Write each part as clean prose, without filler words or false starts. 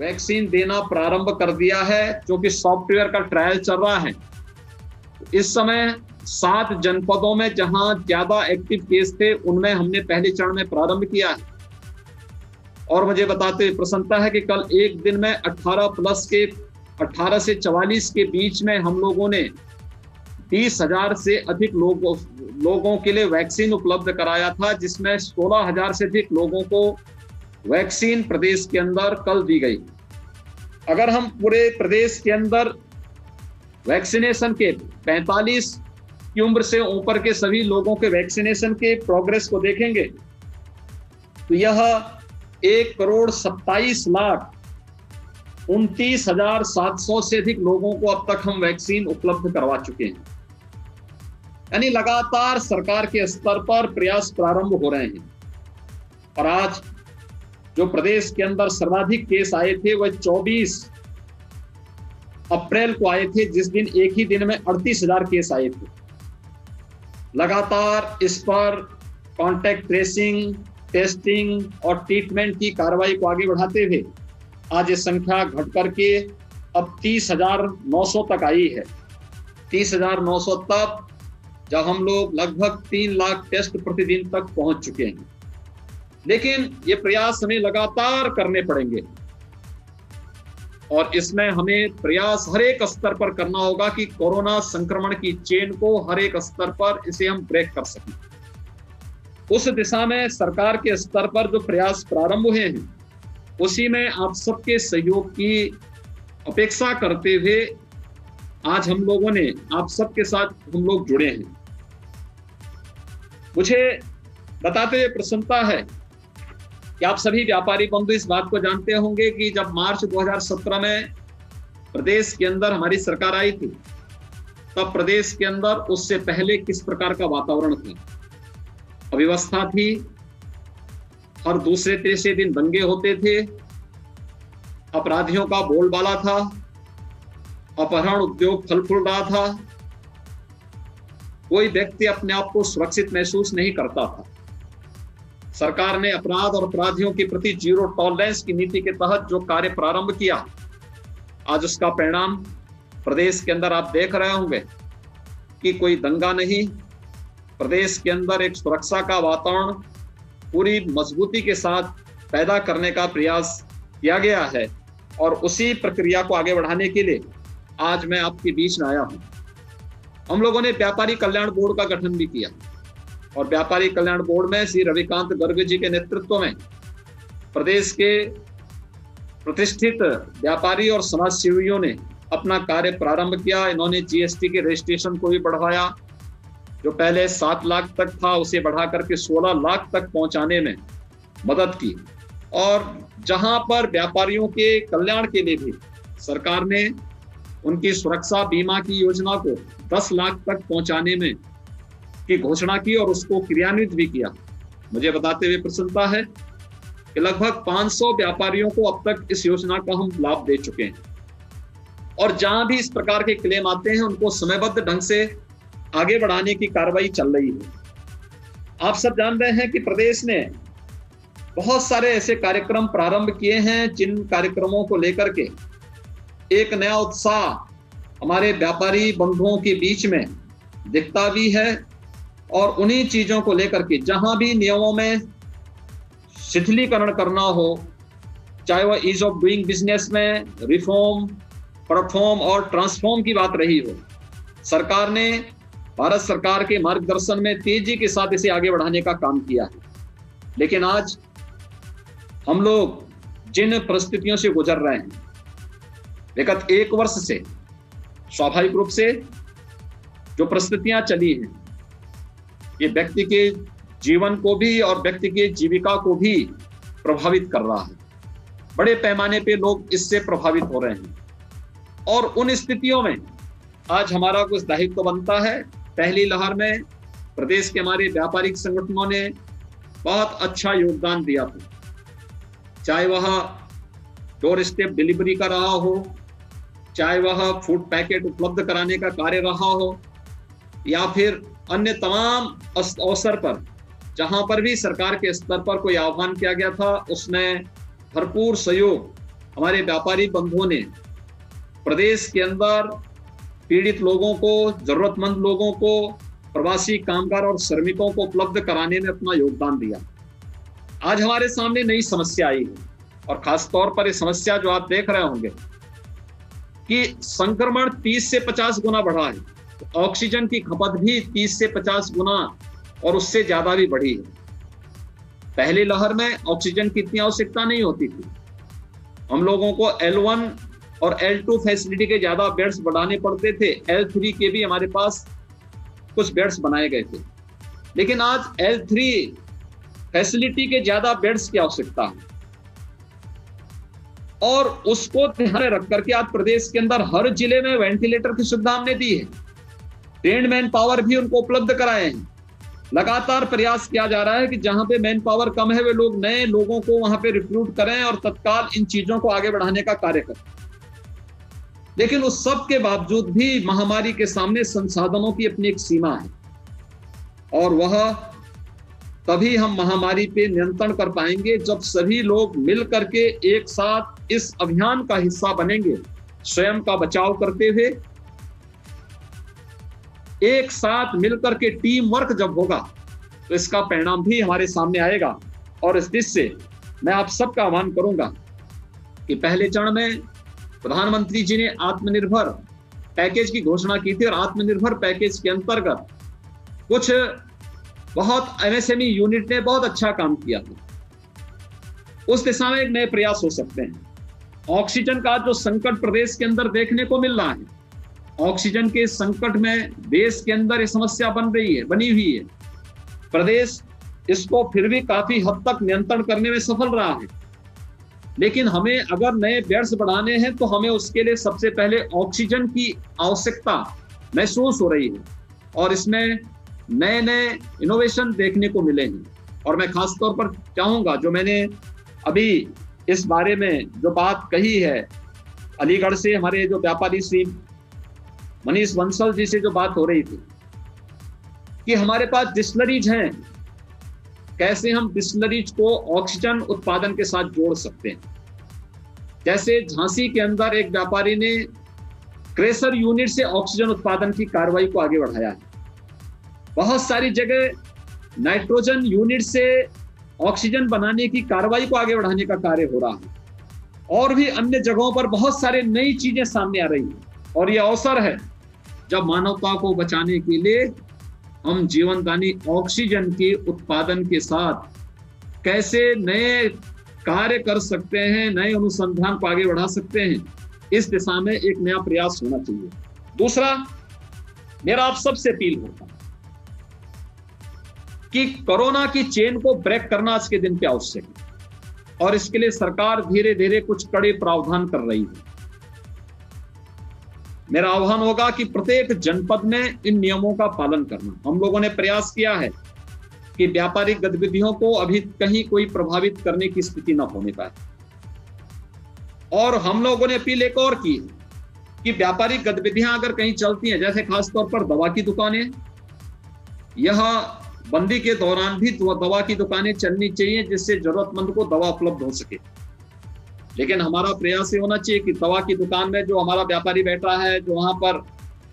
Vaccine देना प्रारंभ कर दिया है, जो कि सॉफ्टवेयर का ट्रायल चल रहा है। इस समय 7 जनपदों में जहां ज्यादा एक्टिव केस थे, उनमें हमने पहले चरण में प्रारंभ किया है। और मुझे बताते हुए प्रसन्नता है कि कल एक दिन में 18 से 44 के बीच में हम लोगों ने 30,000 से अधिक लोगों के लिए वैक्सीन उपलब्ध कराया था, जिसमें 16,000 से अधिक लोगों को वैक्सीन प्रदेश के अंदर कल दी गई। अगर हम पूरे प्रदेश के अंदर वैक्सीनेशन के 45 की उम्र से ऊपर के सभी लोगों के वैक्सीनेशन के प्रोग्रेस को देखेंगे तो यह 1,27,29,700 से अधिक लोगों को अब तक हम वैक्सीन उपलब्ध करवा चुके हैं। यानी लगातार सरकार के स्तर पर प्रयास प्रारंभ हो रहे हैं। और आज जो प्रदेश के अंदर सर्वाधिक केस आए थे वह 24 अप्रैल को आए थे, जिस दिन एक ही दिन में 38,000 केस आए थे। लगातार इस पर कॉन्टैक्ट ट्रेसिंग, टेस्टिंग और ट्रीटमेंट की कार्रवाई को आगे बढ़ाते हुए आज ये संख्या घट करके अब 30,900 तक आई है। 30,900 तक, जब हम लोग लगभग 3 लाख टेस्ट प्रतिदिन तक पहुंच चुके हैं। लेकिन ये प्रयास हमें लगातार करने पड़ेंगे और इसमें हमें प्रयास हर एक स्तर पर करना होगा कि कोरोना संक्रमण की चेन को हर एक स्तर पर इसे हम ब्रेक कर सकें। उस दिशा में सरकार के स्तर पर जो प्रयास प्रारंभ हुए हैं, उसी में आप सबके सहयोग की अपेक्षा करते हुए आज हम लोगों ने आप सबके साथ हम लोग जुड़े हैं। मुझे बताते हुए प्रसन्नता है कि आप सभी व्यापारी बंधु इस बात को जानते होंगे कि जब मार्च 2017 में प्रदेश के अंदर हमारी सरकार आई थी, तब प्रदेश के अंदर उससे पहले किस प्रकार का वातावरण था, अव्यवस्था थी, हर दूसरे तीसरे दिन दंगे होते थे, अपराधियों का बोलबाला था, अपहरण उद्योग फल फूल रहा था, कोई व्यक्ति अपने आप को सुरक्षित महसूस नहीं करता था। सरकार ने अपराध और अपराधियों के प्रति जीरो टॉलरेंस की नीति के तहत जो कार्य प्रारंभ किया, आज उसका परिणाम प्रदेश के अंदर आप देख रहे होंगे कि कोई दंगा नहीं, प्रदेश के अंदर एक सुरक्षा का वातावरण पूरी मजबूती के साथ पैदा करने का प्रयास किया गया है। और उसी प्रक्रिया को आगे बढ़ाने के लिए आज मैं आपके बीच में आया हूँ। हम लोगों ने व्यापारी कल्याण बोर्ड का गठन भी किया और व्यापारी कल्याण बोर्ड में श्री रविकांत गर्ग जी के नेतृत्व में प्रदेश के प्रतिष्ठित व्यापारी और समाजसेवियों ने अपना कार्य प्रारंभ किया। इन्होंने जीएसटी के रजिस्ट्रेशन को भी बढ़ाया, जो पहले 7 लाख तक था उसे बढ़ा करके 16 लाख तक पहुंचाने में मदद की। और जहां पर व्यापारियों के कल्याण के लिए भी सरकार ने उनकी सुरक्षा बीमा की योजना को 10 लाख तक पहुंचाने में की घोषणा की और उसको क्रियान्वित भी किया। मुझे बताते हुए प्रसन्नता है कि लगभग 500 व्यापारियों को अब तक इस योजना का हम लाभ दे चुके हैं। और जहां भी इस प्रकार के क्लेम आते हैं, उनको समयबद्ध ढंग से आगे बढ़ाने की कार्रवाई चल रही है। आप सब जान रहे हैं कि प्रदेश ने बहुत सारे ऐसे कार्यक्रम प्रारंभ किए हैं, जिन कार्यक्रमों को लेकर के एक नया उत्साह हमारे व्यापारी बंधुओं के बीच में दिखता भी है। और उन्हीं चीजों को लेकर के जहां भी नियमों में शिथिलीकरण करना हो, चाहे वह ईज ऑफ डूइंग बिजनेस में रिफॉर्म, परफॉर्म और ट्रांसफॉर्म की बात रही हो, सरकार ने भारत सरकार के मार्गदर्शन में तेजी के साथ इसे आगे बढ़ाने का काम किया है। लेकिन आज हम लोग जिन परिस्थितियों से गुजर रहे हैं, विगत 1 वर्ष से स्वाभाविक रूप से जो परिस्थितियां चली हैं, ये व्यक्ति के जीवन को भी और व्यक्ति की जीविका को भी प्रभावित कर रहा है। बड़े पैमाने पे लोग इससे प्रभावित हो रहे हैं। और उन स्थितियों में आज हमारा कुछ दायित्व तो बनता है। पहली लहर में प्रदेश के हमारे व्यापारिक संगठनों ने बहुत अच्छा योगदान दिया था, चाहे वह डोर स्टेप डिलीवरी का रहा हो, चाहे वह फूड पैकेट उपलब्ध कराने का कार्य रहा हो, या फिर अन्य तमाम अवसर पर जहां पर भी सरकार के स्तर पर कोई आह्वान किया गया था, उसमें भरपूर सहयोग हमारे व्यापारी बंधुओं ने प्रदेश के अंदर पीड़ित लोगों को, जरूरतमंद लोगों को, प्रवासी कामगार और श्रमिकों को उपलब्ध कराने में अपना योगदान दिया। आज हमारे सामने नई समस्या आई है और खासतौर पर ये समस्या जो आप देख रहे होंगे कि संक्रमण 30 से 50 गुना बढ़ा है, ऑक्सीजन की खपत भी 30 से 50 गुना और उससे ज्यादा भी बढ़ी है। पहली लहर में ऑक्सीजन की इतनी आवश्यकता नहीं होती थी, हम लोगों को L1 और L2 फैसिलिटी के ज्यादा बेड्स बढ़ाने पड़ते थे, L3 के भी हमारे पास कुछ बेड्स बनाए गए थे, लेकिन आज L3 फैसिलिटी के ज्यादा बेड्स की आवश्यकता है। और उसको ध्यान में रखकर के आज प्रदेश के अंदर हर जिले में वेंटिलेटर की सुविधा हमने दी है, ट्रेंड मैन पावर भी उनको उपलब्ध कराए हैं। लगातार प्रयास किया जा रहा है कि जहां पे मैन पावर कम है वे लोग नए लोगों को वहां पे रिक्रूट करें और तत्काल इन चीजों को आगे बढ़ाने का कार्य करें। लेकिन उस सब के बावजूद भी महामारी के सामने संसाधनों की अपनी एक सीमा है और वह तभी हम महामारी पे नियंत्रण कर पाएंगे जब सभी लोग मिल करके एक साथ इस अभियान का हिस्सा बनेंगे, स्वयं का बचाव करते हुए एक साथ मिलकर के टीम वर्क जब होगा तो इसका परिणाम भी हमारे सामने आएगा। और इस दिशा से मैं आप सबका आह्वान करूंगा कि पहले चरण में प्रधानमंत्री जी ने आत्मनिर्भर पैकेज की घोषणा की थी और आत्मनिर्भर पैकेज के अंतर्गत कुछ बहुत एमएसएमई यूनिट ने बहुत अच्छा काम किया था। उस दिशा में एक नए प्रयास हो सकते हैं। ऑक्सीजन का जो संकट प्रदेश के अंदर देखने को मिल रहा है, ऑक्सीजन के संकट में देश के अंदर ये समस्या बनी हुई है। प्रदेश इसको फिर भी काफी हद तक नियंत्रण करने में सफल रहा है, लेकिन हमें अगर नए बेड्स बढ़ाने हैं तो हमें उसके लिए सबसे पहले ऑक्सीजन की आवश्यकता महसूस हो रही है और इसमें नए नए इनोवेशन देखने को मिलेंगे। और मैं खासतौर पर चाहूंगा, जो मैंने अभी इस बारे में जो बात कही है, अलीगढ़ से हमारे जो व्यापारी श्री मनीष बंसल जी से जो बात हो रही थी कि हमारे पास डिस्टिलरीज हैं, कैसे हम डिस्टिलरीज को ऑक्सीजन उत्पादन के साथ जोड़ सकते हैं। जैसे झांसी के अंदर एक व्यापारी ने क्रेशर यूनिट से ऑक्सीजन उत्पादन की कार्रवाई को आगे बढ़ाया है। बहुत सारी जगह नाइट्रोजन यूनिट से ऑक्सीजन बनाने की कार्रवाई को आगे बढ़ाने का कार्य हो रहा है और भी अन्य जगहों पर बहुत सारे नई चीजें सामने आ रही हैं। और यह अवसर है जब मानवता को बचाने के लिए हम जीवनदानी ऑक्सीजन के उत्पादन के साथ कैसे नए कार्य कर सकते हैं, नए अनुसंधान को आगे बढ़ा सकते हैं, इस दिशा में एक नया प्रयास होना चाहिए। दूसरा, मेरा आप सबसे अपील होता है कि कोरोना की चेन को ब्रेक करना आज के दिन पे आवश्यक है और इसके लिए सरकार धीरे धीरे कुछ कड़े प्रावधान कर रही है। मेरा आह्वान होगा कि प्रत्येक जनपद में इन नियमों का पालन करना। हम लोगों ने प्रयास किया है कि व्यापारिक गतिविधियों को अभी कहीं कोई प्रभावित करने की स्थिति न होने पाए और हम लोगों ने अपील एक और की कि व्यापारिक गतिविधियां अगर कहीं चलती हैं, जैसे खासतौर पर दवा की दुकानें, यह बंदी के दौरान भी दवा की दुकानें चलनी चाहिए जिससे जरूरतमंद को दवा उपलब्ध हो सके। लेकिन हमारा प्रयास ये होना चाहिए कि दवा की दुकान में जो हमारा व्यापारी बैठा है, जो वहां पर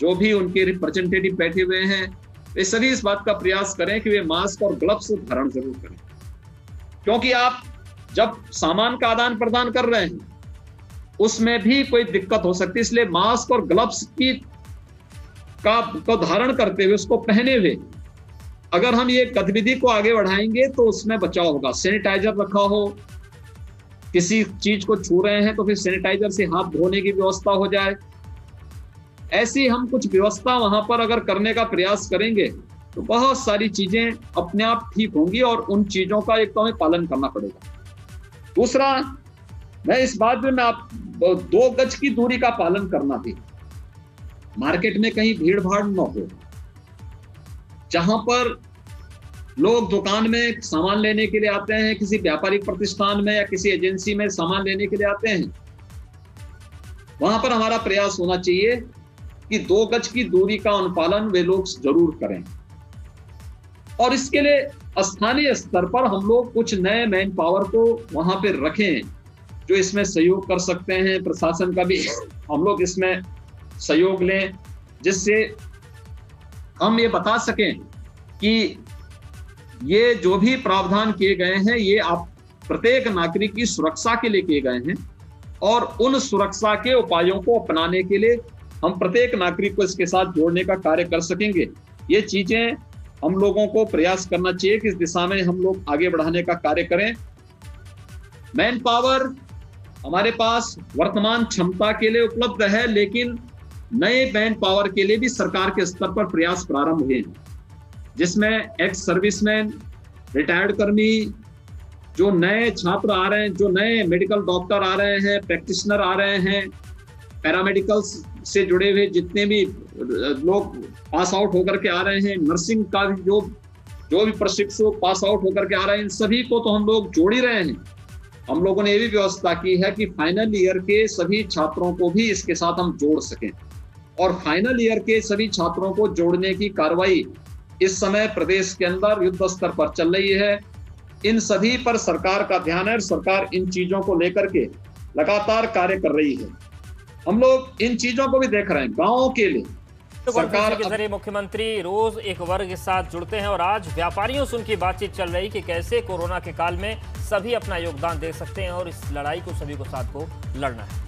जो भी उनके रिप्रेजेंटेटिव बैठे हुए हैं, वे सभी इस बात का प्रयास करें कि वे मास्क और ग्लव्स धारण जरूर करें, क्योंकि आप जब सामान का आदान प्रदान कर रहे हैं उसमें भी कोई दिक्कत हो सकती है। इसलिए मास्क और ग्लव्स को धारण करते हुए, उसको पहने हुए अगर हम ये गतिविधि को आगे बढ़ाएंगे तो उसमें बचाव होगा। सैनिटाइजर रखा हो, किसी चीज को छू रहे हैं तो फिर सैनिटाइजर से हाथ धोने की व्यवस्था हो जाए। ऐसी हम कुछ व्यवस्था वहां पर अगर करने का प्रयास करेंगे तो बहुत सारी चीजें अपने आप ठीक होंगी और उन चीजों का एक तो हमें पालन करना पड़ेगा। दूसरा, मैं इस बात में आप 2 गज की दूरी का पालन करना भी, मार्केट में कहीं भीड़ भाड़ न हो, जहां पर लोग दुकान में सामान लेने के लिए आते हैं, किसी व्यापारिक प्रतिष्ठान में या किसी एजेंसी में सामान लेने के लिए आते हैं, वहां पर हमारा प्रयास होना चाहिए कि 2 गज की दूरी का अनुपालन वे लोग जरूर करें। और इसके लिए स्थानीय स्तर पर हम लोग कुछ नए मैन पावर को वहां पर रखें जो इसमें सहयोग कर सकते हैं, प्रशासन का भी हम लोग इसमें सहयोग लें, जिससे हम ये बता सकें कि ये जो भी प्रावधान किए गए हैं ये आप प्रत्येक नागरिक की सुरक्षा के लिए किए गए हैं, और उन सुरक्षा के उपायों को अपनाने के लिए हम प्रत्येक नागरिक को इसके साथ जोड़ने का कार्य कर सकेंगे। ये चीजें हम लोगों को प्रयास करना चाहिए कि इस दिशा में हम लोग आगे बढ़ाने का कार्य करें। मैन पावर हमारे पास वर्तमान क्षमता के लिए उपलब्ध है, लेकिन नए मैन पावर के लिए भी सरकार के स्तर पर प्रयास प्रारंभ हुए हैं, जिसमें एक्स सर्विसमैन, रिटायर्ड कर्मी, जो नए छात्र आ रहे हैं, जो नए मेडिकल डॉक्टर आ रहे हैं, प्रैक्टिशनर आ रहे हैं, पैरामेडिकल्स से जुड़े हुए जितने भी लोग पास आउट होकर के आ रहे हैं, नर्सिंग का भी जो भी प्रशिक्षु पास आउट होकर के आ रहे हैं, इन सभी को तो हम लोग जोड़ ही रहे हैं। हम लोगों ने ये भी व्यवस्था की है कि फाइनल ईयर के सभी छात्रों को भी इसके साथ हम जोड़ सकें, और फाइनल ईयर के सभी छात्रों को जोड़ने की कार्रवाई इस समय प्रदेश के अंदर युद्ध स्तर पर चल रही है। इन सभी पर सरकार का ध्यान है, सरकार इन चीजों को लेकर के लगातार कार्य कर रही है। हम लोग इन चीजों को भी देख रहे हैं गांवों के लिए। तो सरकार के जरिए मुख्यमंत्री रोज एक वर्ग के साथ जुड़ते हैं, और आज व्यापारियों से उनकी बातचीत चल रही कि कैसे कोरोना के काल में सभी अपना योगदान दे सकते हैं और इस लड़ाई को सभी को साथ को लड़ना है।